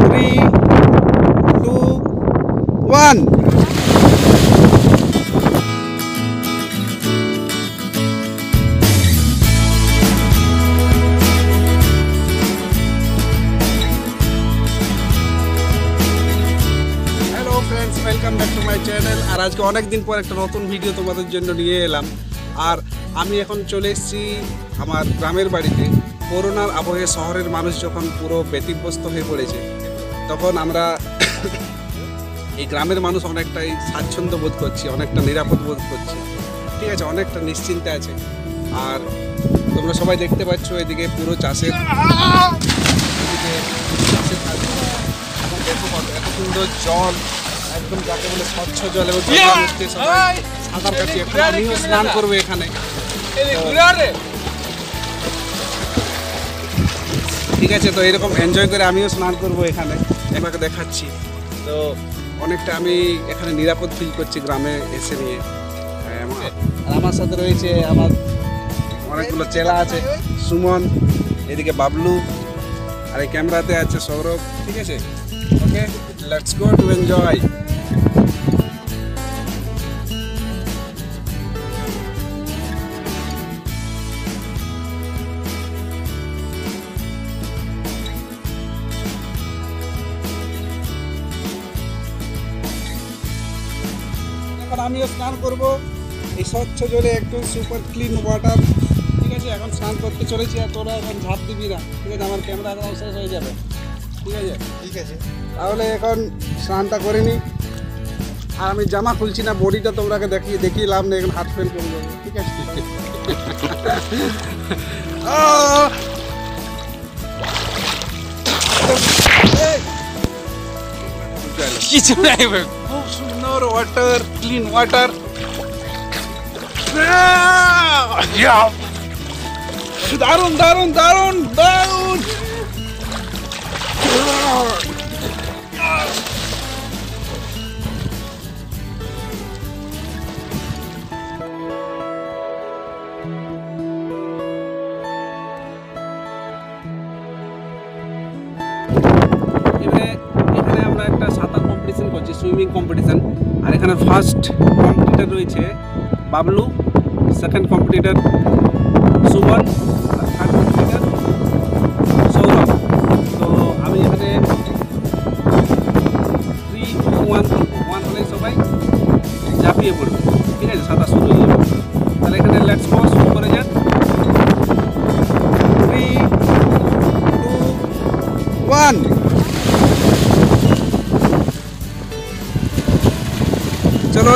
3, 2, 1। Hello friends, welcome back to my channel. और आज के अनेक दिन पर एक नतून भिडियो तुम्हारे जन्य निये एलाम। और आमी एखन चले एसेछि आमार ग्रामेर बाड़ीते। करोनार आबहे शहरेर मानुष जखन पुरो व्यतिब्यस्त हये पड़ेछे तखन आमरा এই গ্রামের মানুষ অনেকটাই স্বাচ্ছন্দ্য বোধ করছি, অনেকটা নিরাপদ বোধ করছি, ঠিক আছে, অনেকটা নিশ্চিন্তে আছে। আর তোমরা সবাই দেখতে পাচ্ছ এদিকে পুরো চাষের কাজ এবং দেখো এত সুন্দর জল, একদম যাকে বলে স্বচ্ছ জল। এবং সবাই সাঁতার কাটছে, আমিও স্নান করবো এখানে, ঠিক আছে। তো এরকম এনজয় করে আমিও স্নান করবো এখানে, এবারে দেখাচ্ছি। তো অনেকটা আমি এখানে নিরাপদ ফিল করছি গ্রামে এসে নিয়ে। আমার সাথে রয়েছে আমার অনেকগুলো চেলা আছে, সুমন, এদিকে বাবলু, আর এই ক্যামেরাতে আছে সৌরভ, ঠিক আছে। Okay, let's go to enjoy. আমিও স্নান করবো এই স্বচ্ছ জলে, একদম সুপার ক্লিন ওয়াটার, ঠিক আছে। এখন স্নান করতে চলেছি, আর তোরা এখন ঝাঁপ দিবি না, ঠিক আছে, আমার ক্যামেরা একদম শেষ হয়ে যাবে, ঠিক আছে। তাহলে এখন স্নানটা করে নিই। আর আমি জামা খুলছি না, বডিটা তোমরা দেখিয়ে লাভ নেই, এখন হাত ফেল করে যাবে, ঠিক আছে। কিছু নাই, খুব সুন্দর ওয়াটার, ক্লিন ওয়াটার। দারুণ দারুণ দারুণ দারুণ। সুইমিং কম্পিটিশন, আর এখানে ফার্স্ট কম্পিটিটর রয়েছে বাবলু, সেকেন্ড কম্পিটিটর সুমন, আর থার্ড কম্পিটিটর সৌরভ। তো আমি এখানে 3, 2, 1 হলে সবাই ঝাঁপিয়ে পড়বে, ঠিক আছে, সাঁতার শুরু হয়ে যাবে। তাহলে এখানে লেটস গো শুরু করে যান। 3, 2, 1। चलो